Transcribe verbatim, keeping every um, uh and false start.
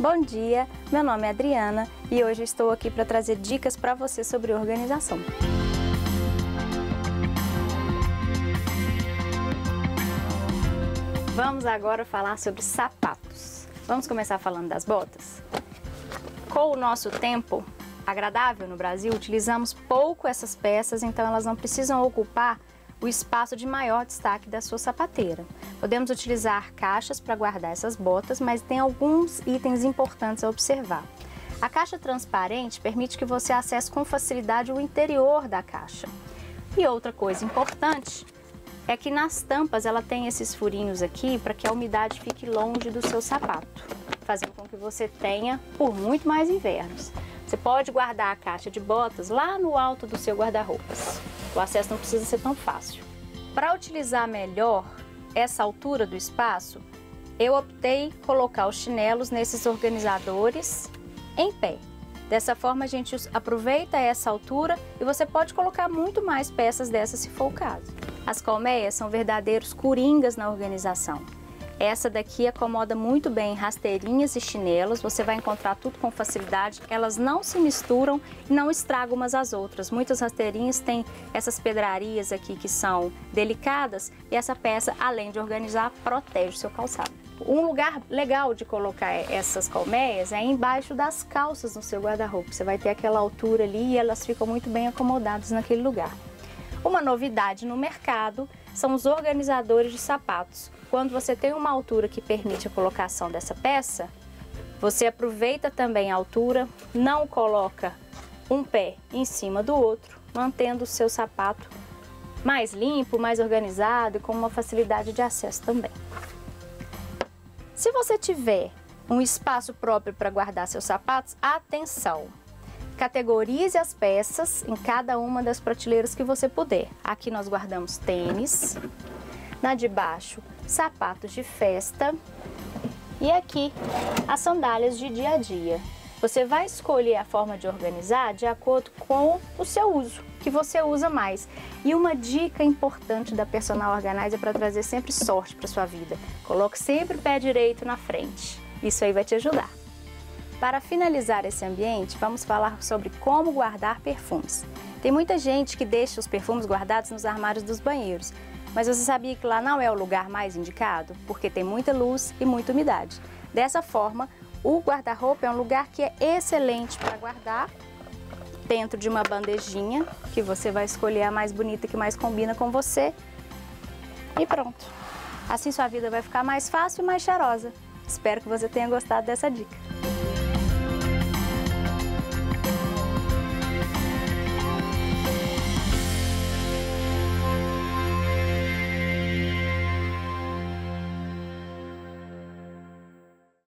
Bom dia, meu nome é Adriana e hoje estou aqui para trazer dicas para você sobre organização. Vamos agora falar sobre sapatos. Vamos começar falando das botas? Com o nosso tempo agradável no Brasil, utilizamos pouco essas peças, então elas não precisam ocupar o espaço de maior destaque da sua sapateira. Podemos utilizar caixas para guardar essas botas, mas tem alguns itens importantes a observar. A caixa transparente permite que você acesse com facilidade o interior da caixa. E outra coisa importante é que nas tampas ela tem esses furinhos aqui para que a umidade fique longe do seu sapato, fazendo com que você tenha por muito mais invernos. Você pode guardar a caixa de botas lá no alto do seu guarda-roupas. O acesso não precisa ser tão fácil. Para utilizar melhor essa altura do espaço, eu optei colocar os chinelos nesses organizadores em pé. Dessa forma a gente aproveita essa altura e você pode colocar muito mais peças dessas se for o caso. As colmeias são verdadeiros coringas na organização. Essa daqui acomoda muito bem rasteirinhas e chinelos, você vai encontrar tudo com facilidade, elas não se misturam e não estragam umas às outras. Muitas rasteirinhas têm essas pedrarias aqui que são delicadas e essa peça, além de organizar, protege o seu calçado. Um lugar legal de colocar essas colmeias é embaixo das calças no seu guarda-roupa, você vai ter aquela altura ali e elas ficam muito bem acomodadas naquele lugar. Uma novidade no mercado são os organizadores de sapatos. Quando você tem uma altura que permite a colocação dessa peça, você aproveita também a altura, não coloca um pé em cima do outro, mantendo o seu sapato mais limpo, mais organizado e com uma facilidade de acesso também. Se você tiver um espaço próprio para guardar seus sapatos, atenção! Categorize as peças em cada uma das prateleiras que você puder. Aqui nós guardamos tênis, na de baixo, sapatos de festa e aqui as sandálias de dia a dia. Você vai escolher a forma de organizar de acordo com o seu uso, que você usa mais. E uma dica importante da Personal Organizer para trazer sempre sorte para sua vida: coloque sempre o pé direito na frente. Isso aí vai te ajudar. Para finalizar esse ambiente, vamos falar sobre como guardar perfumes. Tem muita gente que deixa os perfumes guardados nos armários dos banheiros, mas você sabia que lá não é o lugar mais indicado? Porque tem muita luz e muita umidade. Dessa forma, o guarda-roupa é um lugar que é excelente para guardar dentro de uma bandejinha, que você vai escolher a mais bonita que mais combina com você e pronto. Assim sua vida vai ficar mais fácil e mais cheirosa. Espero que você tenha gostado dessa dica.